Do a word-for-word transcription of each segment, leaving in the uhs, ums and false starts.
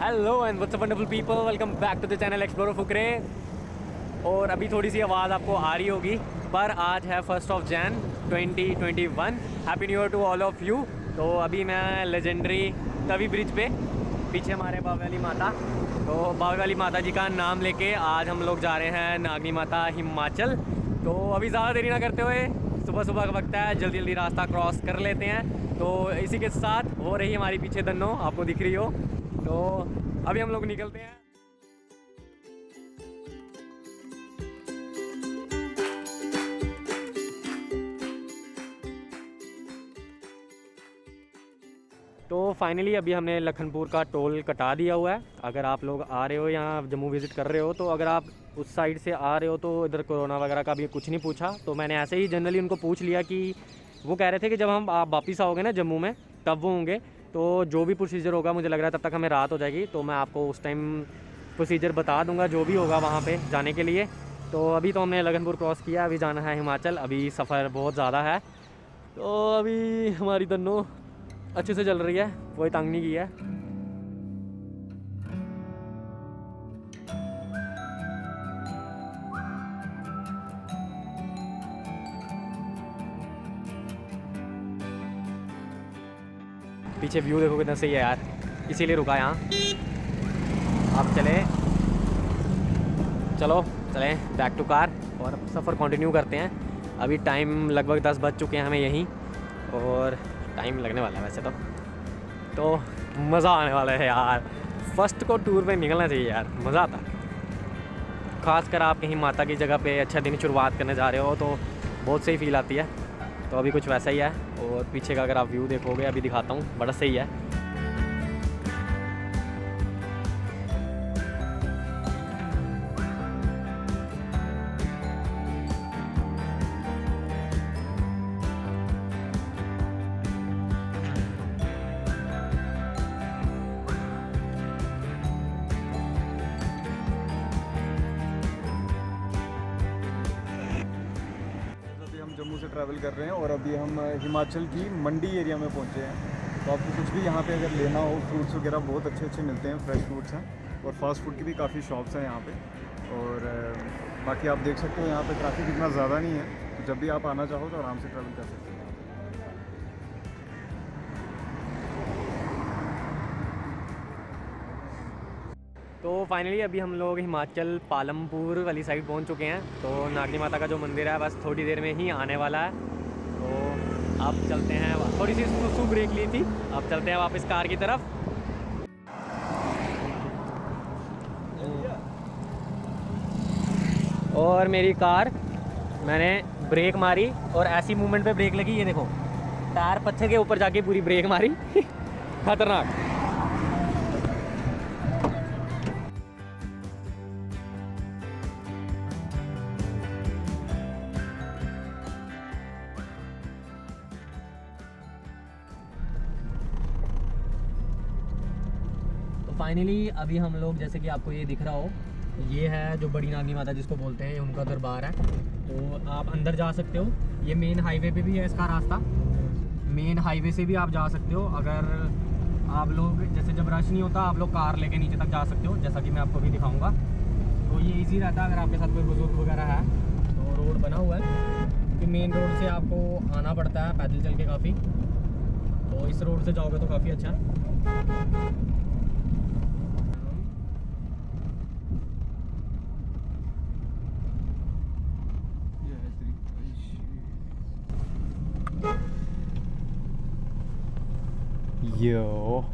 Hello and what's up wonderful people, welcome back to the channel एक्सप्लोररफुकरे। और अभी थोड़ी सी आवाज़ आपको आ रही होगी, पर आज है first of Jan twenty twenty one. Happy new year to all of you. तो अभी मैं लेजेंडरी तवी ब्रिज पे, पीछे हमारे बावली माता, तो बावली माता जी का नाम लेके आज हम लोग जा रहे हैं नागनी माता हिमाचल। तो अभी ज़्यादा देरी ना करते हुए, सुबह सुबह का वक्त है, जल्दी जल्दी रास्ता क्रॉस कर लेते हैं। तो इसी के साथ हो रही हमारी पीछे धन्नो आपको दिख रही हो, तो अभी हम लोग निकलते हैं। तो फाइनली अभी हमने लखनपुर का टोल कटा दिया हुआ है। अगर आप लोग आ रहे हो, यहाँ जम्मू विज़िट कर रहे हो, तो अगर आप उस साइड से आ रहे हो तो इधर कोरोना वगैरह का भी कुछ नहीं पूछा। तो मैंने ऐसे ही जनरली उनको पूछ लिया कि वो कह रहे थे कि जब हम आप वापस आओगे ना जम्मू में तब वो होंगे, तो जो भी प्रोसीजर होगा मुझे लग रहा है तब तक हमें रात हो जाएगी, तो मैं आपको उस टाइम प्रोसीजर बता दूंगा जो भी होगा वहाँ पे जाने के लिए। तो अभी तो हमने लखनपुर क्रॉस किया, अभी जाना है हिमाचल। अभी सफ़र बहुत ज़्यादा है, तो अभी हमारी धन्नो अच्छे से चल रही है, कोई तंग नहीं किया है। पीछे व्यू देखो कितना सही है यार, इसीलिए रुका यहाँ। आप चले चलो चले बैक टू कार और सफ़र कंटिन्यू करते हैं। अभी टाइम लगभग दस बज चुके हैं हमें यहीं, और टाइम लगने वाला है वैसे तो तो मज़ा आने वाला है यार। फर्स्ट को टूर पे निकलना चाहिए यार, मज़ा आता है। खासकर आप कहीं माता की जगह पे अच्छा दिन शुरुआत करने जा रहे हो तो बहुत सही फील आती है। तो अभी कुछ वैसा ही है, और पीछे का अगर आप व्यू देखोगे अभी दिखाता हूँ, बड़ा सही है। ट्रैवल कर रहे हैं और अभी हम हिमाचल की मंडी एरिया में पहुंचे हैं। तो आपको कुछ भी यहाँ पे अगर लेना हो, फ्रूट्स वगैरह बहुत अच्छे अच्छे मिलते हैं, फ्रेश फ्रूट्स हैं, और फास्ट फूड की भी काफ़ी शॉप्स हैं यहाँ पे। और बाकी आप देख सकते हो यहाँ पे ट्रैफिक इतना ज़्यादा नहीं है, तो जब भी आप आना चाहो तो आराम से ट्रैवल कर सकते हो। तो फाइनली अभी हम लोग हिमाचल पालमपुर वाली साइड पहुंच चुके हैं। तो नागनी माता का जो मंदिर है बस थोड़ी देर में ही आने वाला है। तो आप चलते हैं, थोड़ी सी सुसु ब्रेक ली थी, अब चलते हैं वापस कार की तरफ। और मेरी कार, मैंने ब्रेक मारी और ऐसी मूवमेंट पे ब्रेक लगी, ये देखो टायर पत्थर के ऊपर जाके पूरी ब्रेक मारी खतरनाक। फाइनली अभी हम लोग, जैसे कि आपको ये दिख रहा हो, ये है जो बड़ी नागनी माता जिसको बोलते हैं, उनका दरबार है। तो आप अंदर जा सकते हो, ये मेन हाईवे पे भी है इसका रास्ता, मेन हाईवे से भी आप जा सकते हो। अगर आप लोग, जैसे जब रश नहीं होता, आप लोग कार लेके नीचे तक जा सकते हो, जैसा कि मैं आपको भी दिखाऊंगा। तो ये ईजी रहता है अगर आपके साथ कोई बुजुर्ग वगैरह है तो। रोड बना हुआ है क्योंकि मेन रोड से आपको आना पड़ता है पैदल चल के काफ़ी, तो इस रोड से जाओगे तो काफ़ी अच्छा है। Yo,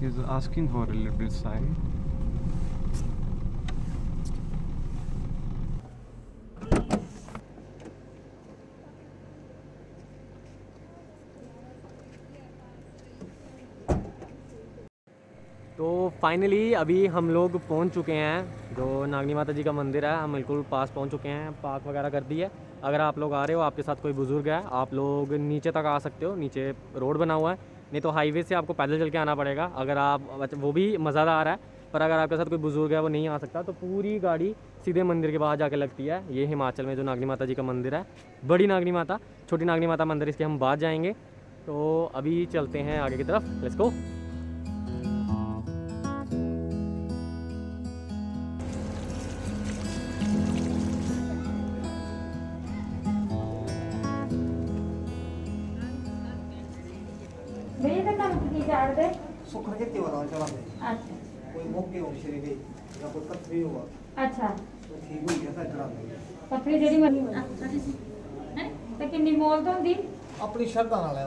he's asking for a little bit sign. तो फाइनली अभी हम लोग पहुंच चुके हैं जो नागनी माता जी का मंदिर है, हम बिल्कुल पास पहुंच चुके हैं। पार्क वगैरह कर दी है। अगर आप लोग आ रहे हो, आपके साथ कोई बुज़ुर्ग है, आप लोग नीचे तक आ सकते हो, नीचे रोड बना हुआ है, नहीं तो हाईवे से आपको पैदल चल के आना पड़ेगा। अगर आप, वो भी मज़ेदार है, पर अगर आपके साथ कोई बुज़ुर्ग है वो नहीं आ सकता तो पूरी गाड़ी सीधे मंदिर के बाहर जाके लगती है। ये हिमाचल में जो नागनी माता जी का मंदिर है, बड़ी नागनी माता, छोटी नागनी माता मंदिर, इसके हम बाहर जाएँगे। तो अभी चलते हैं आगे की तरफ, लेट्स गो। भेजे ना कितनी चार दे सुखर के तेवर और चला दे। अच्छा कोई मुख के ओम श्री दे या कोई कथरी हुआ। अच्छा तो ठीक ही जैसा चला दे कथरी जेडी मनी। अच्छा है तो कितनी मोल तो हुंदी अपनी श्रद्धा नाल है।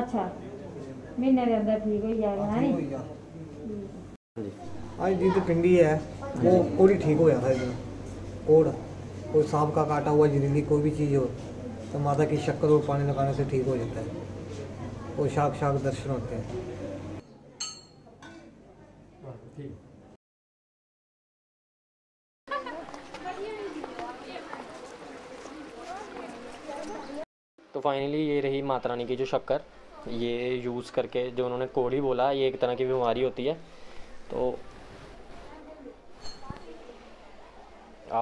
अच्छा महीने दे अंदर ठीक हो जाएगा है नहीं। आज जी तो पिंडी है वो पूरी ठीक हो जाता है। कोड कोई सांप का काटा हुआ जहरीली कोई भी चीज़ हो तो माता की शक्कर और पानी लगाने से ठीक हो जाता है। वो शाक शाक दर्शन होते हैं। तो फाइनली ये रही माता रानी की जो शक्कर ये यूज़ करके जो उन्होंने कोड ही बोला ये एक तरह की बीमारी होती है। तो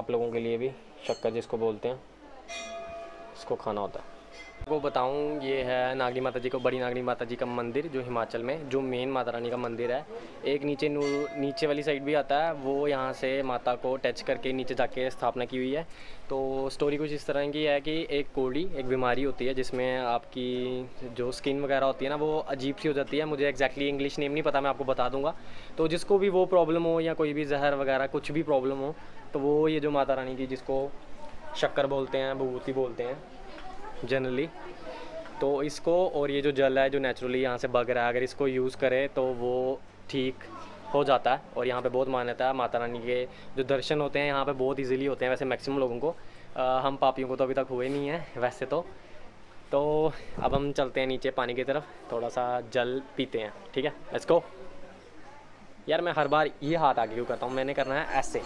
आप लोगों के लिए भी शक्कर जिसको बोलते हैं इसको खाना होता है। आपको बताऊं ये है नागनी माता जी को बड़ी नागनी माता जी का मंदिर जो हिमाचल में जो मेन माता रानी का मंदिर है। एक नीचे नीचे वाली साइड भी आता है वो यहाँ से माता को टच करके नीचे जाके स्थापना की हुई है। तो स्टोरी कुछ इस तरह की है कि एक कोड़ी एक बीमारी होती है जिसमें आपकी जो स्किन वगैरह होती है ना वो अजीब सी हो जाती है। मुझे एक्जैक्टली इंग्लिश नेम नहीं पता मैं आपको बता दूँगा। तो जिसको भी वो प्रॉब्लम हो या कोई भी जहर वगैरह कुछ भी प्रॉब्लम हो तो वो ये जो माता रानी की जिसको शक्कर बोलते हैं भभूति बोलते हैं जनरली तो इसको और ये जो जल है जो नेचुरली यहाँ से बग रहा है अगर इसको यूज़ करे तो वो ठीक हो जाता है। और यहाँ पे बहुत मान्यता है माता रानी के जो दर्शन होते हैं यहाँ पे बहुत इजीली होते हैं वैसे मैक्सिमम लोगों को। आ, हम पापियों को तो अभी तक हुए नहीं है वैसे तो। तो अब हम चलते हैं नीचे पानी की तरफ थोड़ा सा जल पीते हैं। ठीक है लेट्स गो। यार मैं हर बार ये हाथ आगे क्यों करता हूँ मैंने करना है ऐसे।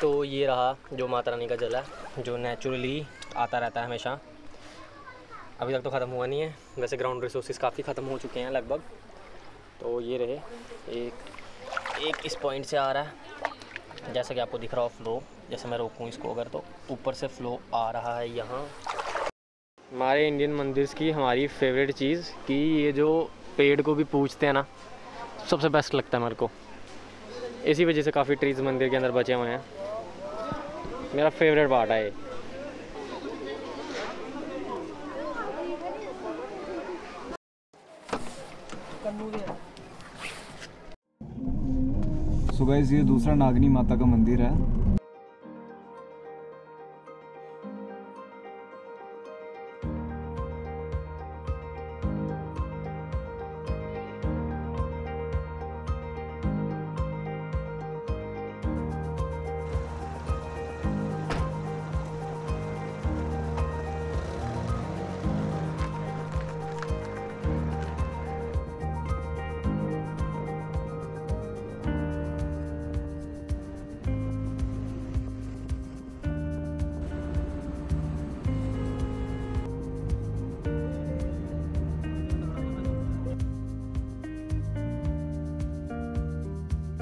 तो ये रहा जो माता रानी का जल है जो नेचुरली आता रहता है हमेशा। अभी तक तो ख़त्म हुआ नहीं है वैसे ग्राउंड रिसोर्सेज काफ़ी ख़त्म हो चुके हैं लगभग। तो ये रहे एक एक इस पॉइंट से आ रहा है जैसा कि आपको दिख रहा हो फ्लो। जैसे मैं रोकूं इसको अगर तो ऊपर से फ़्लो आ रहा है। यहाँ हमारे इंडियन मंदिर्स की हमारी फेवरेट चीज़ कि ये जो पेड़ को भी पूजते हैं ना सबसे बेस्ट लगता है मेरे को। इसी वजह से काफ़ी ट्रीज मंदिर के अंदर बचे हुए हैं। मेरा फेवरेट पार्ट है ये। सो गाइस ये दूसरा नागनी माता का मंदिर है।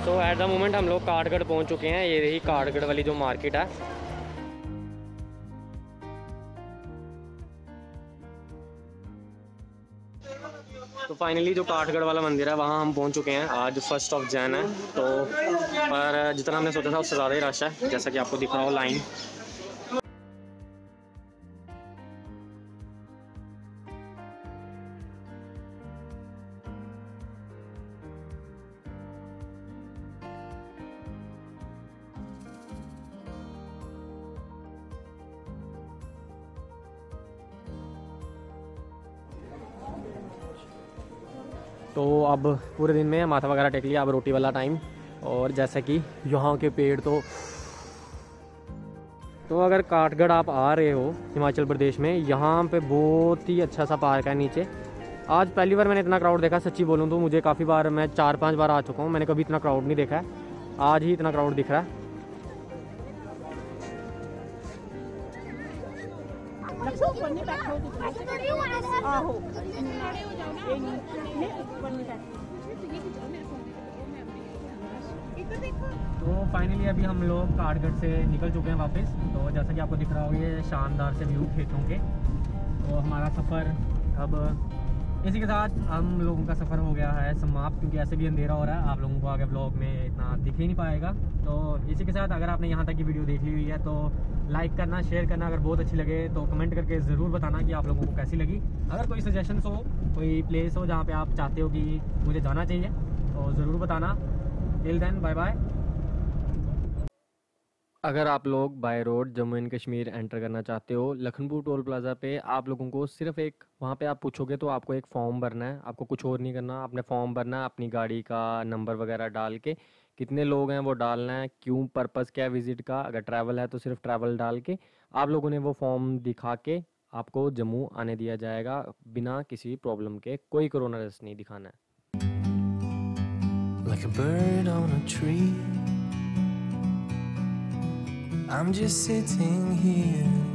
तो एट द मोमेंट हम लोग काठगढ़ पहुंच चुके हैं। ये रही काठगढ़ वाली जो मार्केट है। तो फाइनली जो काठगढ़ वाला मंदिर है वहां हम पहुंच चुके हैं। आज फर्स्ट ऑफ जैन है तो पर जितना हमने सोचा था उससे ज़्यादा ही रश है जैसा कि आपको दिख रहा हो लाइन। तो अब पूरे दिन में माथा वगैरह टेक लिया अब रोटी वाला टाइम। और जैसा कि यहाँ के पेड़ तो तो अगर काठगढ़ आप आ रहे हो हिमाचल प्रदेश में यहाँ पे बहुत ही अच्छा सा पार्क है नीचे। आज पहली बार मैंने इतना क्राउड देखा सच्ची बोलूँ तो। मुझे काफ़ी बार मैं चार पांच बार आ चुका हूँ मैंने कभी इतना क्राउड नहीं देखा है। आज ही इतना क्राउड दिख रहा है। तो फाइनली अभी हम लोग काठगढ़ से निकल चुके हैं वापस। तो जैसा कि आपको दिख रहा हो ये शानदार से व्यू खेतों के। तो हमारा सफ़र अब इसी के साथ हम लोगों का सफ़र हो गया है समाप्त, क्योंकि ऐसे भी अंधेरा हो रहा है, आप लोगों को आगे ब्लॉग में इतना दिख ही नहीं पाएगा। तो इसी के साथ अगर आपने यहाँ तक की वीडियो देख ली हुई है तो लाइक करना, शेयर करना, अगर बहुत अच्छी लगे तो कमेंट करके ज़रूर बताना कि आप लोगों को कैसी लगी। अगर कोई सजेशन्स हो, कोई प्लेस हो जहाँ पर आप चाहते हो कि मुझे जाना चाहिए तो ज़रूर बताना। Till then bye bye. अगर आप लोग by road Jammu and Kashmir enter करना चाहते हो, लखनपुर टोल प्लाज़ा पे आप लोगों को सिर्फ एक, वहाँ पे आप पूछोगे तो आपको एक फ़ॉर्म भरना है, आपको कुछ और नहीं करना। आपने फ़ॉर्म भरना है अपनी गाड़ी का नंबर वगैरह डाल के, कितने लोग हैं वो डालना है, क्यों पर्पज़ क्या है विज़िट का। अगर ट्रैवल है तो सिर्फ ट्रैवल डाल के आप लोगों ने वो फॉर्म दिखा के आपको जम्मू आने दिया जाएगा बिना किसी प्रॉब्लम के। कोई कोरोना टेस्ट नहीं दिखाना है। I'm just sitting here